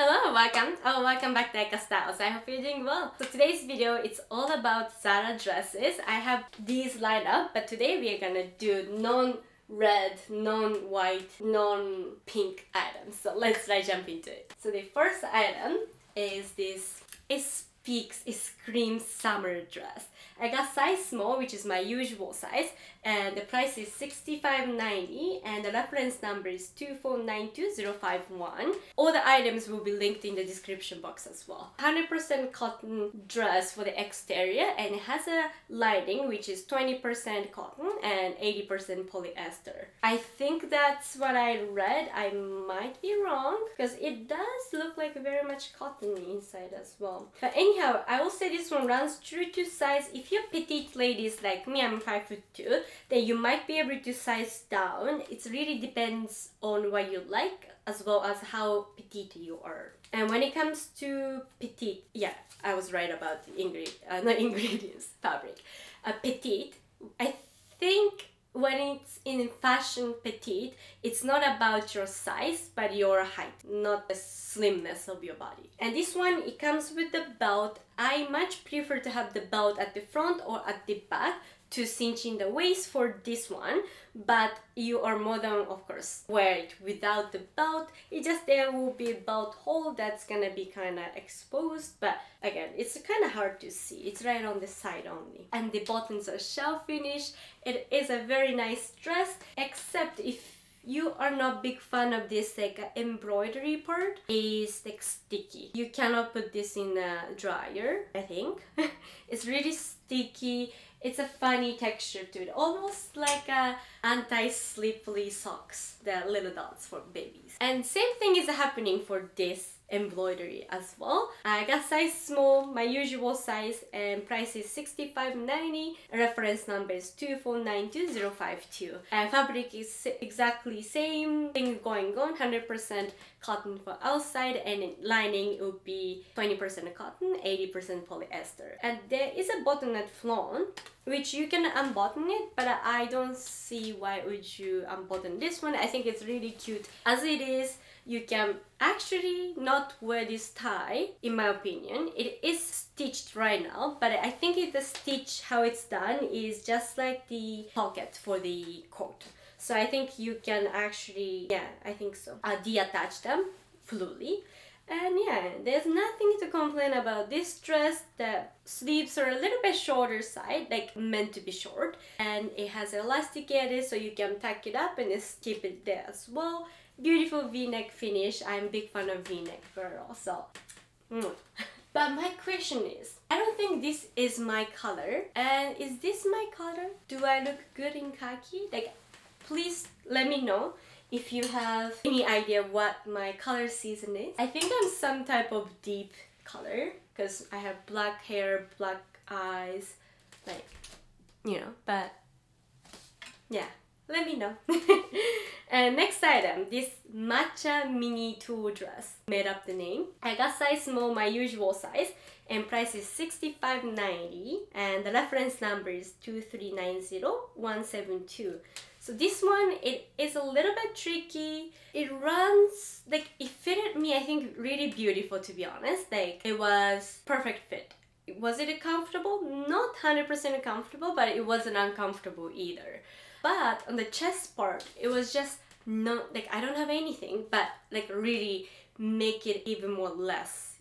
Hello, welcome back to Ayaka Styles. I hope you're doing well. So today's video, it's all about Zara dresses. I have these lined up, but today we are gonna do non-red, non-white, non-pink items. So let's jump into it. So the first item is this. It speaks, it screams summer dress. I got size small, which is my usual size, and the price is $65.90 and the reference number is 2492051. All the items will be linked in the description box as well. 100% cotton dress for the exterior, and it has a lining which is 20% cotton and 80% polyester. I think that's what I read. I might be wrong because it does look like very much cotton inside as well. But anyhow, I will say this one runs true to size. If you're petite ladies like me, I'm 5'2", then you might be able to size down. It really depends on what you like as well as how petite you are. And when it comes to petite, yeah, I was right about the fabric. Petite, I think when it's in fashion petite, it's not about your size but your height, not the slimness of your body. And this one, it comes with the belt. I much prefer to have the belt at the front or at the back to cinch in the waist for this one, but you are modern, of course, wear it without the belt. It just, there will be a belt hole that's gonna be kind of exposed, but again, it's kind of hard to see. It's right on the side only. And the buttons are shell finish. It is a very nice dress, except if you are not big fan of this like embroidery part, it's like sticky. You cannot put this in a dryer, I think. It's really sticky. It's a funny texture to it, almost like a anti-slippery socks, the little dots for babies. And same thing is happening for this embroidery as well. I got size small, my usual size, and price is $65.90. Reference number is 2492052. And fabric is exactly same thing going on, 100% cotton for outside, and lining will be 20% cotton, 80% polyester. And there is a button at front, which you can unbutton it, but I don't see why would you unbutton this one. I think it's really cute as it is. You can actually not wear this tie, in my opinion. It is stitched right now, but I think the stitch, how it's done, is just like the pocket for the coat. So I think you can actually, yeah, I think so. De-attach them fluidly. And yeah, there's nothing to complain about this dress. The sleeves are a little bit shorter side, like meant to be short. And it has elasticated, so you can tuck it up and just keep it there as well. Beautiful v-neck finish. I'm a big fan of v-neck girl, so But my question is, I don't think this is my color, and is this my color? Do I look good in khaki? Like, please let me know if you have any idea what my color season is. I think I'm some type of deep color because I have black hair, black eyes, like, you know, but yeah, let me know. And next item, this matcha mini tulle dress. Made up the name. I got size small, my usual size, and price is $65.90, and the reference number is 2390172. So this one, it is a little bit tricky. It runs, like, it fitted me, I think, really beautiful, to be honest. Like, it was perfect fit. Was it comfortable? Not 100% comfortable, but it wasn't uncomfortable either. But on the chest part, it was just not, like, I don't have anything, but like really make it even less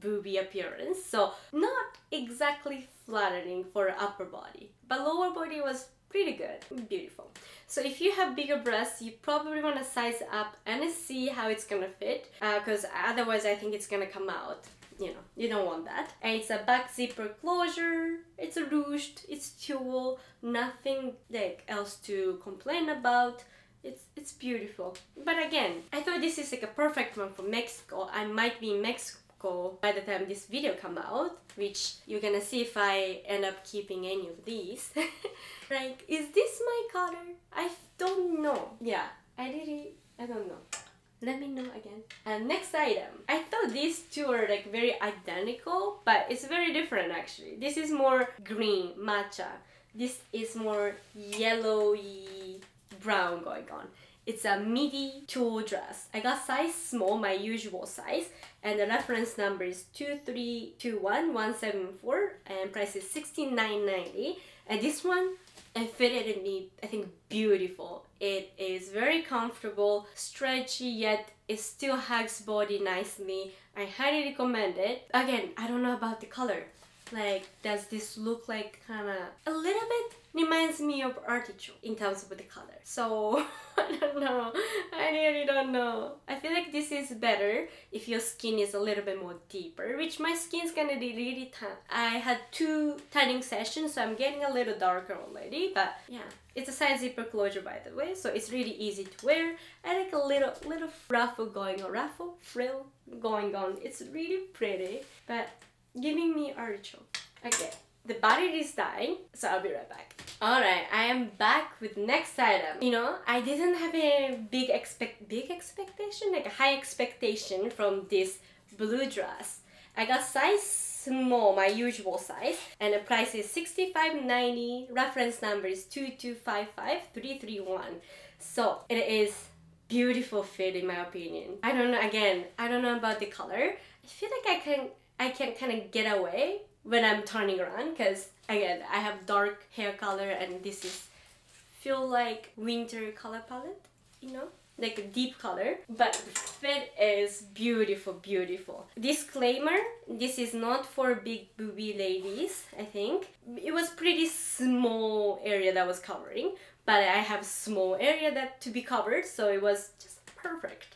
booby appearance. So not exactly flattering for upper body, but lower body was pretty good, beautiful. So if you have bigger breasts, you probably want to size up and see how it's gonna fit, because otherwise I think it's gonna come out. You know, you don't want that. And it's a back zipper closure, it's a ruched, it's tulle, nothing like else to complain about. It's beautiful. But again, I thought this is like a perfect one for Mexico. I might be in Mexico by the time this video comes out, which you're gonna see if I end up keeping any of these. Like, is this my color? I don't know. Yeah, I don't know. Let me know again. And next item. I thought these two are like very identical, but it's very different actually. This is more green, matcha. This is more yellowy brown going on. It's a midi tulle dress. I got size small, my usual size, and the reference number is 2321174 and price is $69.90. And this one, it fitted me, I think, beautiful. It is very comfortable, stretchy, yet it still hugs body nicely. I highly recommend it. Again, I don't know about the color. Like, does this look like kinda a little bit reminds me of artichoke in terms of the color? So I don't know. I really don't know. I feel like this is better if your skin is a little bit more deeper, which my skin's gonna be really tan. I had 2 tanning sessions, so I'm getting a little darker already, but yeah. It's a side zipper closure, by the way, so it's really easy to wear. I like a little ruffle going on, ruffle frill going on. It's really pretty, but giving me artichoke. Okay, the body is dying, so I'll be right back. Alright, I am back with next item. You know, I didn't have a big expectation, like a high expectation from this blue dress. I got size small, my usual size, and the price is $65.90. Reference number is 2255331. So it is beautiful fit in my opinion. I don't know, again, I don't know about the color. I feel like I can kind of get away when I'm turning around, because again, I have dark hair color and this is feel like winter color palette, you know, like a deep color, but the fit is beautiful, beautiful. Disclaimer, this is not for big boobie ladies, I think. It was pretty small area that was covering, but I have small area that to be covered, so it was just perfect.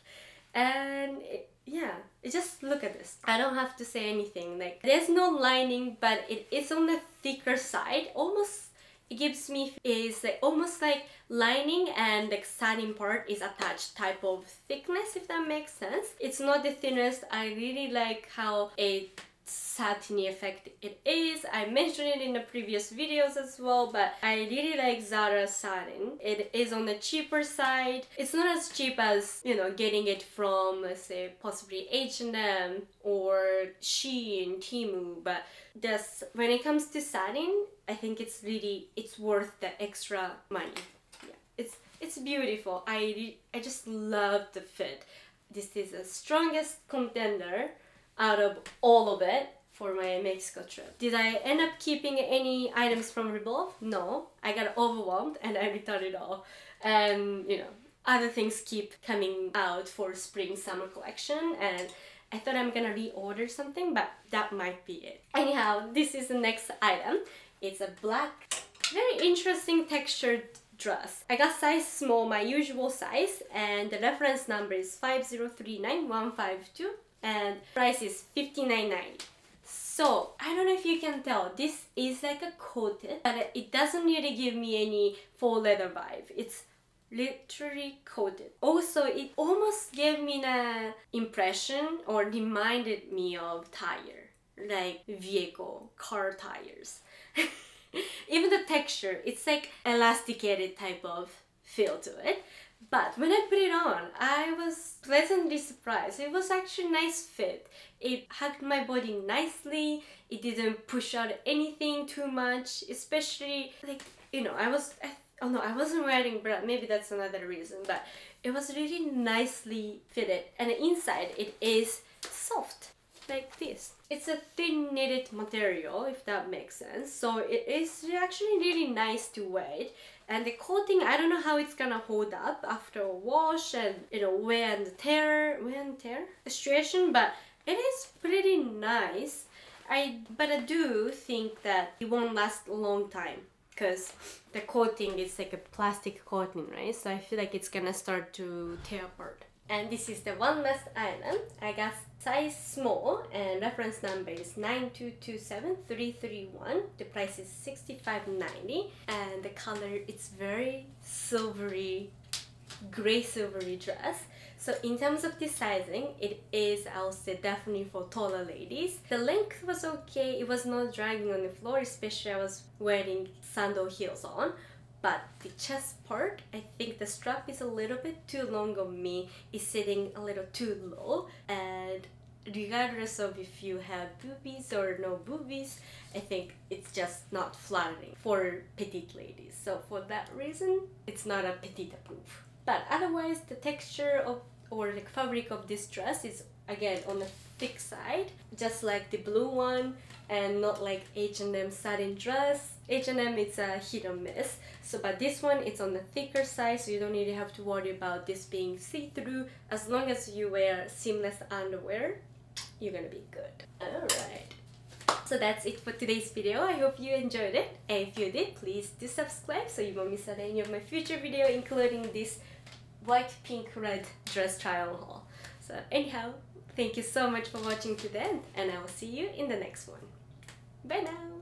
And yeah, just look at this. I don't have to say anything. Like, there's no lining, but it is on the thicker side. Almost, it gives me is like almost like lining and the satin part is attached type of thickness, if that makes sense. It's not the thinnest. I really like how a satiny effect it is. I mentioned it in the previous videos as well, but I really like Zara satin. It is on the cheaper side. It's not as cheap as, you know, getting it from, let's say, possibly H&M or Shein, Timu, but this, when it comes to satin, I think it's really, it's worth the extra money. Yeah, it's beautiful. I just love the fit. This is the strongest contender out of all of it for my Mexico trip. Did I end up keeping any items from Revolve? No. I got overwhelmed and I returned it all. And you know, other things keep coming out for spring summer collection, and I thought I'm gonna reorder something, but that might be it. Anyhow, this is the next item. It's a black, very interesting textured dress. I got size small, my usual size, and the reference number is 5039152. And price is $59.90. So I don't know if you can tell, this is like a coated, but it doesn't really give me any faux leather vibe. It's literally coated. Also, it almost gave me an impression or reminded me of tire, like vehicle, car tires. Even the texture, it's like elasticated type of feel to it. But when I put it on, I was pleasantly surprised. It was actually a nice fit. It hugged my body nicely. It didn't push out anything too much, especially like, you know, I wasn't wearing bra, maybe that's another reason, but it was really nicely fitted. And inside it is soft, like this. It's a thin knitted material, if that makes sense. So it is actually really nice to wear. And the coating, I don't know how it's gonna hold up after a wash and, you know, wear and tear situation, but it is pretty nice. But I do think that it won't last a long time because the coating is like a plastic coating, right? So I feel like it's gonna start to tear apart. And this is the one last item. I got size small and reference number is 9227331. The price is $65.90 and the color, it's very silvery, gray silvery dress. So in terms of the sizing, it is, I'll say, definitely for taller ladies. The length was okay. It was not dragging on the floor, especially I was wearing sandal heels on. But the chest part, I think the strap is a little bit too long on me. It's sitting a little too low, and regardless of if you have boobies or no boobies, I think it's just not flattering for petite ladies. So for that reason, it's not a petite approve. But otherwise, the texture of or the fabric of this dress is again on the thick side, just like the blue one, and not like H&M satin dress. H&M it's a hit or miss, so but this one it's on the thicker side, so you don't really have to worry about this being see-through. As long as you wear seamless underwear, you're gonna be good. Alright, so that's it for today's video. I hope you enjoyed it, and if you did, please do subscribe so you won't miss out any of my future videos, including this white, pink, red dress trial haul. So anyhow, thank you so much for watching to the end, and I will see you in the next one. Bye now!